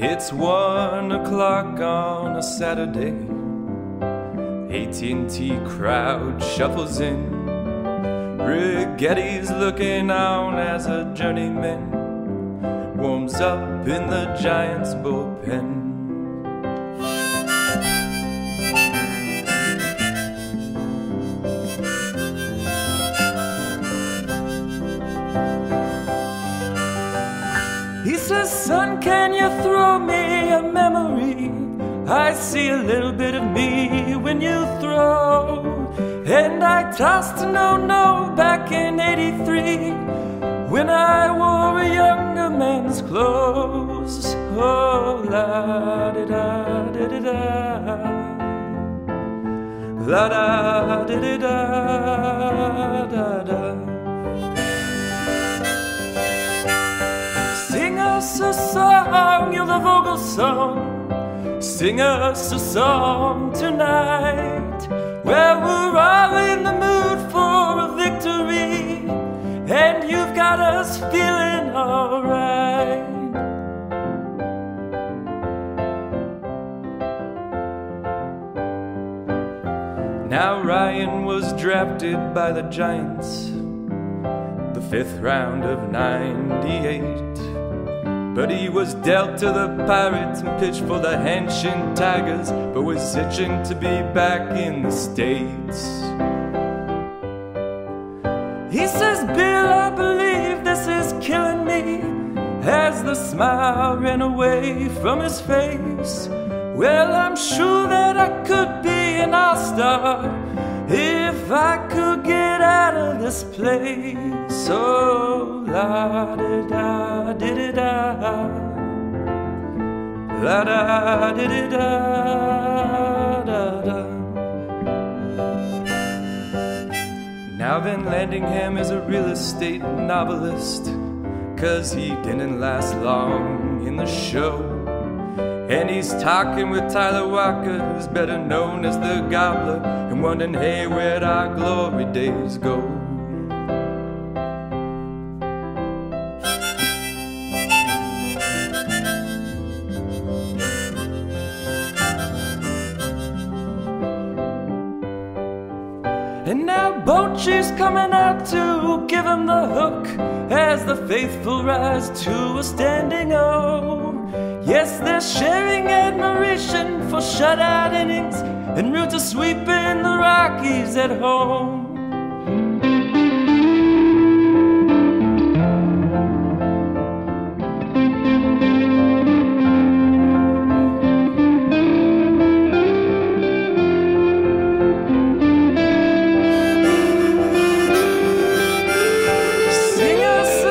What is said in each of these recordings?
It's 1 o'clock on a Saturday. AT&T crowd shuffles in. Brigetti's looking on as a journeyman warms up in the Giants bullpen. He says, "Son, can you throw me a memory? I see a little bit of me when you throw." And I tossed no back in '83 when I wore a younger man's clothes. Oh, la-da-da-da-da, la-da-da-da-da-da. Sing us a song, you're the Vogelsong. Sing us a song tonight, where we're all in the mood for a victory, and you've got us feeling all right. Now Ryan was drafted by the Giants, the 5th round of '98. But he was dealt to the Pirates and pitched for the Hanshin Tigers, but was itching to be back in the States. He says, "Bill, I believe this is killing me," as the smile ran away from his face. "Well, I'm sure that I could be an all-star if I could get out of this place." Oh, la-da-da-da-da-da, la-da-da-da-da-da. Now Van Landingham is a real estate novelist, 'cause he didn't last long in the show. And he's talking with Tyler Walker, who's better known as the Gobbler, and wondering, hey, where'd our glory days go? And now Bochy's coming out to give him the hook, as the faithful rise to a standing O. Yes, they're sharing admiration for shutout innings en route to sweeping the Rockies at home. Sing us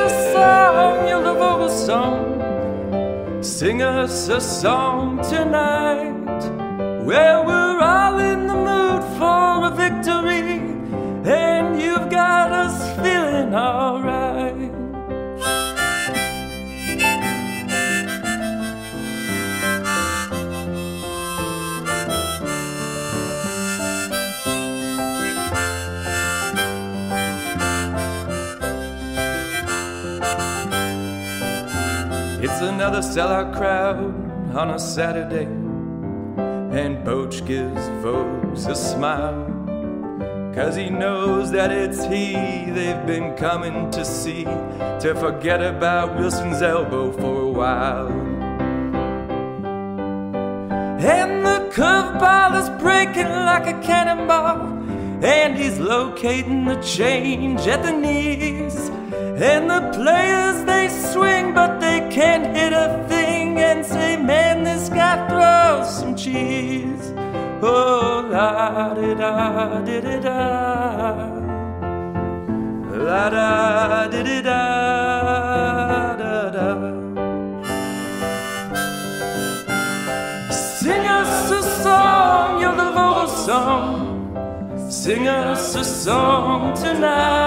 a song, you're the Vogelsong. Sing us a song tonight, where we're all in the mood for a victory, and you've got us feeling all right. It's another sellout crowd on a Saturday, and Bochy gives Vogues a smile, 'cause he knows that it's he they've been coming to see, to forget about Wilson's elbow for a while. And the curveball is breaking like a cannonball, and he's locating the change at the knees. And the players, they swing, but they can't hit a thing, and say, man, this guy throws some cheese. Oh, la-di-da-di-di-da, la-da-di-di-da-da-da. Sing us a song, you're the Vogelsong. Sing us a song tonight,